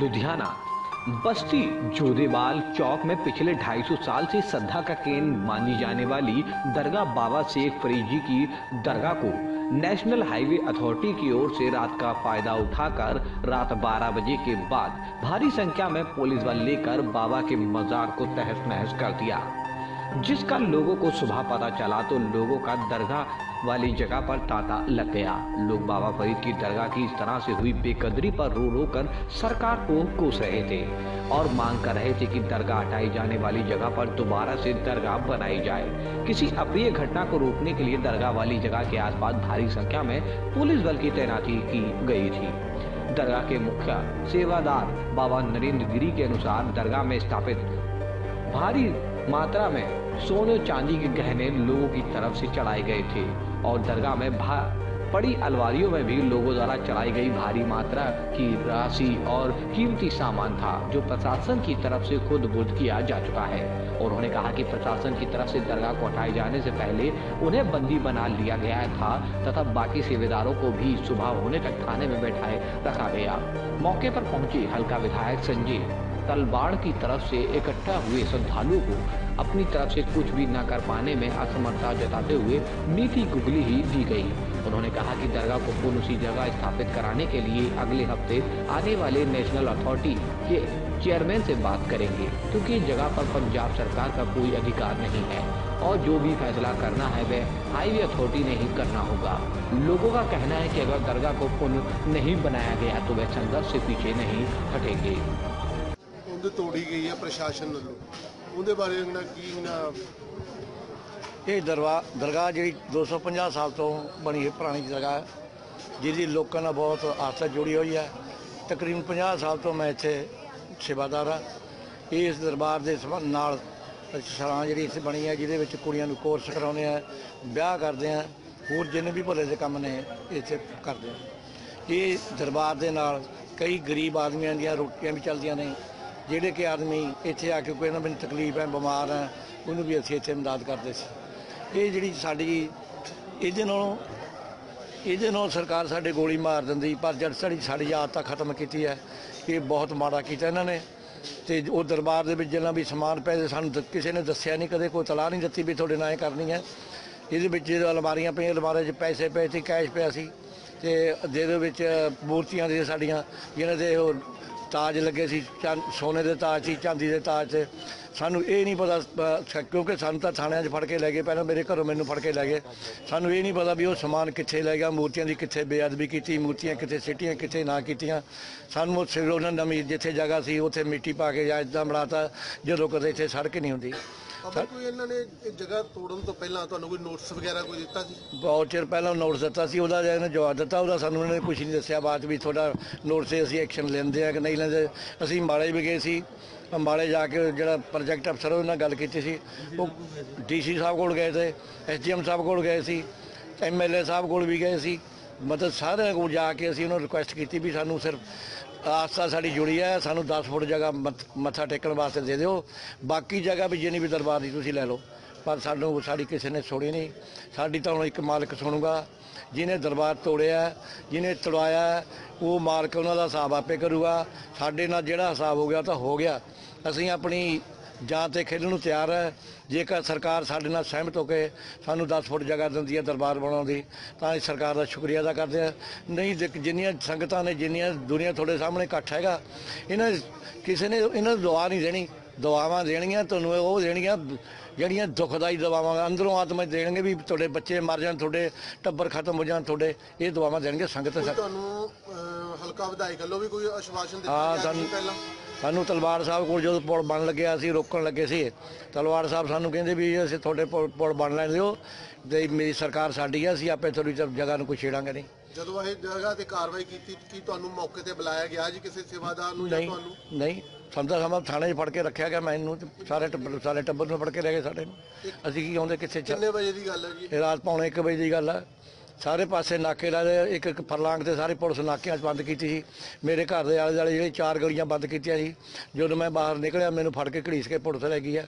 लुधियाना बस्ती जोधेवाल चौक में पिछले 250 साल से श्रद्धा का केंद्र मानी जाने वाली दरगाह बाबा शेख फरीजी की दरगाह को नेशनल हाईवे अथॉरिटी की ओर से रात का फायदा उठाकर रात 12 बजे के बाद भारी संख्या में पुलिस बल लेकर बाबा के मजार को तहस नहस कर दिया, जिसका लोगों को सुबह पता चला तो लोगों का दरगाह वाली जगह पर तांता लग गया। लोग बाबा फरीद की दरगाह की इस तरह से हुई बेकदरी पर रो रो कर सरकार को कोस रहे थे और मांग कर रहे थे कि दरगाह हटाई जाने वाली जगह पर दोबारा से दरगाह बनाई जाए। किसी अप्रिय घटना को रोकने के लिए दरगाह वाली जगह के आसपास भारी संख्या में पुलिस बल की तैनाती की गई थी। दरगाह के मुखिया सेवादार बाबा नरेंद्र गिरी के अनुसार दरगाह में स्थापित भारी मात्रा में सोने चांदी के गहने लोगों की तरफ से चढ़ाए गए थे और दरगाह में पड़ी अलवारियों में भी लोगों द्वारा चढ़ाई गई भारी मात्रा की राशि और कीमती सामान था, जो प्रशासन की तरफ से खुद बुद्ध किया जा चुका है। और उन्होंने कहा कि प्रशासन की तरफ से दरगाह को हटाए जाने से पहले उन्हें बंदी बना लिया गया था तथा बाकी सेवेदारों को भी सुबह होने तक थाने में बैठाए रखा गया। मौके पर पहुंचे हल्का विधायक संजीव तलबाड़ की तरफ से इकट्ठा हुए श्रद्धालुओं को अपनी तरफ से कुछ भी न कर पाने में असमर्थता जताते हुए नीति गुगली ही दी गई। उन्होंने कहा कि दरगाह को पुनः उसी जगह स्थापित कराने के लिए अगले हफ्ते आने वाले नेशनल अथॉरिटी के चेयरमैन से बात करेंगे, क्योंकि इस जगह पर पंजाब सरकार का कोई अधिकार नहीं है और जो भी फैसला करना है वह हाईवे अथॉरिटी ने ही करना होगा। लोगों का कहना है कि अगर दरगाह को पुनः नहीं बनाया गया तो वह संघर्ष से पीछे नहीं हटेंगे। तोड़ी गई है प्रशासन उनके बारे में ये दरगाह जी 250 साल तो बनी है, पुरानी दरगाह है जिसकी लोगों ने बहुत आस्था जुड़ी हुई है। तकरीबन 50 साल तो मैं इतने सेवादार हाँ। इस दरबार के संबंध नाल सराह जी इस बनी है जिसे कुड़ियों कोर्स कराने ब्याह करते हैं होर जिन्हें भी भले के काम ने इसे करते हैं। ये दरबार के नाल कई गरीब आदमियों दी रोटियां भी चलदियां ने, जिहड़े कि आदमी इत्थे आके कोई ना कोई तकलीफ है बीमार है उन्होंने भी असीं इत्थे इमदाद करते सी। ये जिहड़ी साडी इहदे नाल सरकार साडे गोली मार दिंदी पर जद साडी आदत खत्म कीती है ये बहुत माड़ा कीता इन्हां ने। तो वो दरबार दे विच जिन्ना भी समान पे सानूं किसी ने दस्सिया नहीं, कदे कोई तलाह नहीं दित्ती भी तुहाडे नाल करनी है। ये जो अलमारियां पईआं अलमारियां च पैसे पे सी, कैश पिया सी ते जेदे विच मूर्तियां दी साडीआं जिन्हां दे ताज लगे सी, सोने के ताज से चांदी के ताज से। सानू ये नहीं पता क्योंकि सानू तो थाणियां च फड़ के लै गए, पहले मेरे घरों मैनू फड़ के लै गए। सानू ये नहीं पता भी वो समान कित्थे लै गया, मूर्तियां दी कित्थे बेअदबी की, मूर्तियां कित्थे सिटियां कित्थे ना कीतियां। सानू सिर उन्होंने नवी जिथे जगह सी उत्थे मिट्टी पा के या इदां बनाता जो कदे इत्थे सड़क नहीं हुंदी। जगह तोड़न तो पहला कोई नोटिस वगैरह कोई दिता? बहुत चिर पहला नोटिस दिता सी, जवाब दिता उहदा सानू उन्होंने कुछ नहीं दस्सिया। बाद भी थोड़ा नोटिस असीं एक्शन लैंदे आ कि नहीं लैंदे। असीं माड़े भी गए सी, माड़े जाके जिहड़ा प्रोजेक्ट अफसर उन्होंने गल की सी, डीसी साहब कोल गए थे, SDM साहब कोल गए सी, MLA साहब कोल भी गए सी, मतलब सारे को जाके असीं उन्होंने रिक्वेस्ट की भी सानू सिर्फ आस्था साड़ी जुड़ी है, सानू 10 फुट जगह मत्था टेकन वास्ते दे दिओ, बाकी जगह भी जिनी भी दरबार दी तुसीं लै लो। पर सानू साड़ी किसी ने सुनी नहीं, साड़ी तो हुण एक मालिक सुनूगा। जिन्हें दरबार तोड़िया जिन्हें तोड़ाया वो मालिक उन्होंने हिसाब आपे करूगा। साडे नाल जिहड़ा हिसाब हो गया तो हो गया, असीं अपनी जान ते खेलण नूं तैयार है। जेकर सरकार साडे नाल सहमत होके सानू 10 फुट जगह दिंदी है दरबार बनाउण दी तां इस सरकार दा शुक्रिया अदा करदे आ। नहीं जिन्नियां संगतां ने जिन्नियां दुनिया थोड़े सामने इकट्ठ हैगा इन्हां किसी ने इन्हां दुआ नहीं देनी, दुआवां देणियां तुहानू ओह देणियां जिहड़ियां दुखदाई दुआवां अंदरों आत्मा देणगे भी तुहाडे बच्चे मर जाण, तुहाडे टब्बर खत्म हो जाण, तुहाडे ये दुआवां देणगे संगत। तुहानू हल्का विधायक वल्लों भी कोई आश्वासन दित्ता जा रहा है? पहला सानू तलवाड़ साहब को जो पुल बन लगे असीं रोकण लगे सी, तलवाड़ साहब सानू कहिंदे भी असीं तुहाडे पुल बन लैण दिओ ते मेरी सरकार साडी है, असीं आपे तुहाडी जगह नूं कोई छेड़ांगे नहीं। जदों इस जगह ते कार्रवाई कीती कि तुहानू मौके ते बुलाया गया जी किसी सेवादार नूं जां तुहानू? नहीं, समझा समा थाणे फड़ के रखिया गया, मैनू सारे टब्बर नूं फड़ के लै गए साडे नूं। असीं की आउंदे किथे कितने वजे दी गल है जी? रात पौने 1 वजे दी गल है। सारे पासे नाके लाए, एक फरलांग से सारी पुलिस नाकियां बंद की थी। मेरे घर के आले दुआले जी 4 गलियां बंद की थी, जो मैं बाहर निकलिया मैनू फड़ के घड़ीस के पुलिस लै गई है,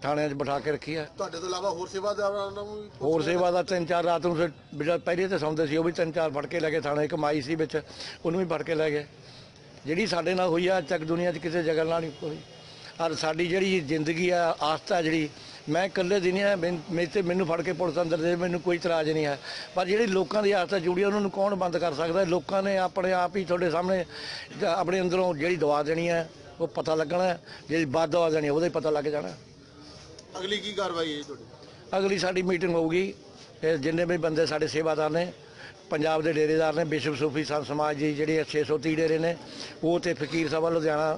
थाने बिठा के रखी है। तुहाडे तो इलावा होर सेवादार 3-4 रात नूं पहले तो सौंदे सी, 3-4 फड़ के लै गए। थाने एक माई सी विच उहनू भी फड़ के लै गए। जी साढ़े नाल हुई आज तक दुनिया किसी जगह ना नहीं हुई। और साड़ी जी जिंदगी आ आस्था जी मैं कल्ले दी नहीं है, मेरे मैनू फड़ के पुलिस अंदर दे मैनू कोई इतराज नहीं है, पर जी लोगों की आस्था जुड़ी उन्होंने कौन बंद कर सकता है। लोगों ने अपने आप ही थोड़े सामने अपने अंदरों जी दवा देनी है वो पता लगना है, जी बद दवा देनी वो पता लग जाना। अगली की कार्रवाई है थोड़ी? अगली साड़ी मीटिंग होगी, जिन्हें भी बंदे साढ़े सेवादार ने पंजाब के डेरेदार ने बिशप सूफी संत समाज जी जिहड़े 630 डेरे ने वो तो फकीर सभा लुधियाना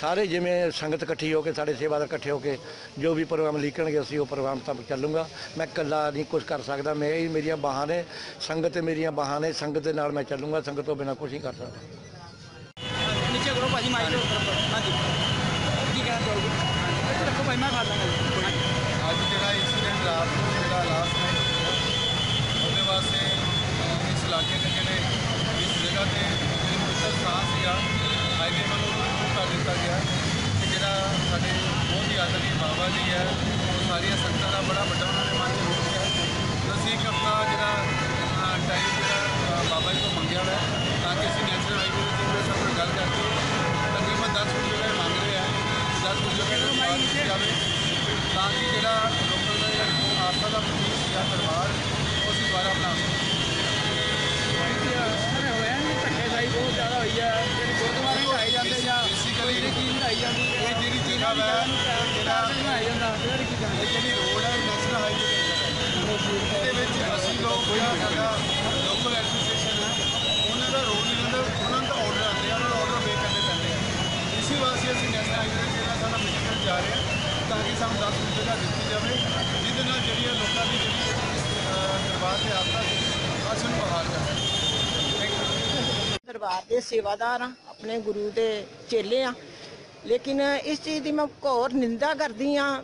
सारे जिमें संगत कट्ठी होकर साढ़े सेवादार कट्ठे होकर जो भी प्रोग्राम लिखणगे असीं वो प्रोग्राम तक चलूँगा। मैं कल्ला नहीं कुछ कर सकता, मैं ही मेरिया बाहां ने संगत, मेरिया बाहां ने संगत के नाल मैं चलूँगा, संगत तो बिना कुछ नहीं कर सकता। बाबा जी है वो सारिया संगत का बड़ा बड़ा उन्होंने मन रखा है, असीं अपना जो टाइम जो बाबा जी को मंगया है ताकि असीं नेशनल हाईवे अथॉरिटी सब गल करके तकरीबन 10 कुछ जगह मंग रहे हैं, 10 कुछ जगह जाए ताकि जो लोगों का जो आस्था का प्रतीक या परिवार उस द्वारा अपना धक्केशाही बहुत ज़्यादा हुई है। गुरुद्वारे ढाई जाते हैं बेसिकली ढाई जाती है जी जगह है जी रोड है नेशनल हाईवे असं लोग लोकल एसोसिएशन है उन्होंने रोड नहीं लेंगे, उन्होंने तो ऑर्डर आते हैं, उन्होंने ऑर्डर पे करने पैंते हैं। इसी वास्ते असं नेशनल हाईवे जगह सारा मिशन जा रहे हैं ताकि सानू 10 कुछ जगह दी जाए जिद जी लोगों की जी दरबार से आता असू बहाल करना। दरबार के सेवादार हाँ, अपने गुरु के चेले हाँ, लेकिन इस चीज़ की मैं घोर निंदा करती हाँ,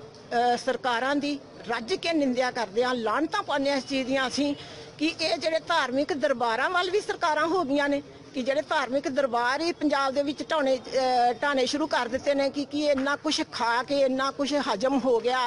सरकारां दी रज के निंदा करते हाँ, लानतां पाने इस चीज़ दीआं असीं कि ये जिहड़े धार्मिक दरबारां वाल भी सरकारां हो गईआं ने कि जिहड़े धार्मिक दरबार ही पंजाब दे विच ढाने शुरू कर दित्ते ने कि इन्ना कुछ खा के इन्ना कुछ हजम हो गया,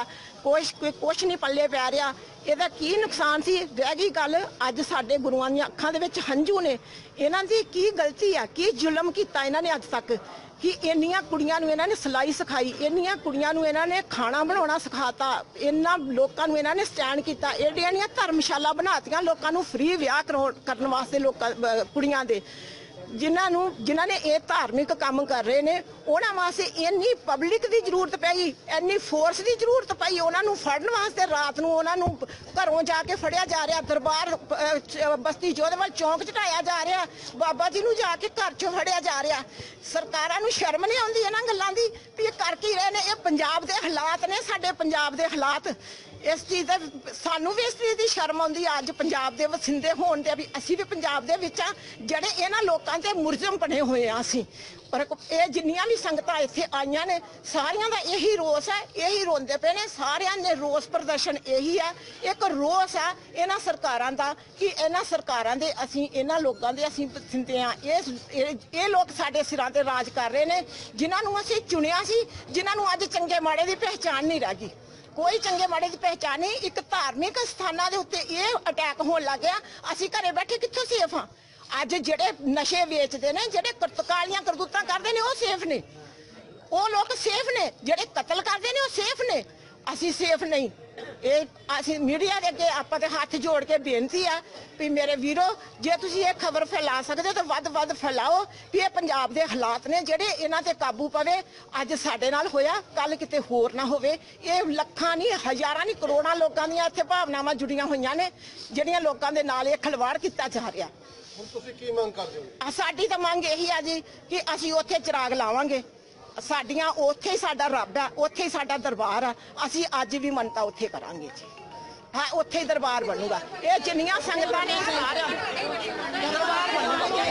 कुछ नहीं पल्ले पै रहा, इहदा की नुकसान सी। रह गई गल अज साडे गुरुआं दीआं अखां दे विच हंझू ने, इन्हां दी की गलती आ, की जुल्म कीता इन्हां ने अज तक कि इन्नियां कुड़ियां नूं इन्हां ने सिलाई सिखाई, इन्नियां कुड़ियां नूं इन्हां ने खाना बनाउणा सिखाता, इन्हां लोकां नूं इन्हां ने स्टैंड कीता, एड्डियां एड्डियां धर्मशाला बनातियां लोकां नूं फ्री विआह करन वास्ते लोकां कुड़ियां दे, जिन्हां ने ये धार्मिक काम कर रहे ने उन्हां वास्ते इन्नी पब्लिक की जरूरत पई, इन्नी फोर्स की जरूरत पई उन्हां नूं फड़न वास्ते। रात नूं उन्हां नूं घरों जाके फड़िया जा रहा, दरबार बस्ती जोधवाल चौंक चढ़ाया जा रहा, बाबा जी नूं जाके घर चों फड़िया जा रहा। सरकारां नूं शर्म नहीं आउंदी इन्हां गल्लां दी भी कर की रहे ने, ये पंजाब दे हालात ने, साडे पंजाब दे हालात। इस चीज़ का सानू भी इस चीज़ की शर्म आती अज पंजाब के वसिंदे होने के भी असी भी पंजाब के जोड़े इन्हों लोगों के मुलजम बने हुए हाँ असी। पर यह जिन्नियां भी संगत इत्थे आईयां ने सारियां का यही रोस है, यही रोंदे पे ने, सारियां ने रोस प्रदर्शन यही है, एक रोस है इन्हां सरकारां दा कि इन्हां सरकारां दे असीं इन्हां लोकां दे असीं पसंदे आं। ये लोग साडे सिरां ते राज कर रहे ने जिन्हां नूं असीं चुनिया सी, जिन्हां नूं अज चंगे माड़े की पहचान नहीं रह गई, कोई चंगे माड़े की पहचान नहीं। एक धार्मिक स्थानों के उत्ते ये अटैक होने लग गया, असीं घरे बैठे कित्थों सेफ हाँ। अज जिहड़े नशे वेचते हैं, जिहड़े करतकालियां करतूतां करते हैं, वह सेफ ने, वह लोग सेफ ने, जिहड़े कतल करते हैं वह सेफ ने, असीं सेफ नहीं। ये असीं मीडिया के अगे आपां ते हत्थ जोड़ के बेनती है भी मेरे वीरो जे तुसीं ये खबर फैला सकदे हो तां वध वध फैलाओ भी ये पंजाब दे हालात ने जिहड़े इन्हां ते काबू पवे। अज साडे नाल होया कल किते होर ना होवे। ये लखां नहीं, हज़ारां नहीं, करोड़ां लोकां दीआं इत्थे भावनावां जुड़ीआं होईआं ने जिहड़ियां लोकां दे नाल ये खिलवाड़ कीता जा रिहा। साडी तो मंग यही है जी कि असीं उत्थे चिराग लावांगे, साडियां उत्थे ही साडा रब है, उत्थे ही साडा दरबार है, असीं अज भी मनता उत्थे करांगे जी हाँ, उत्थे ही दरबार बनूगा। ये जिन्नियां संगतां ने सारा दरबार बनूगा।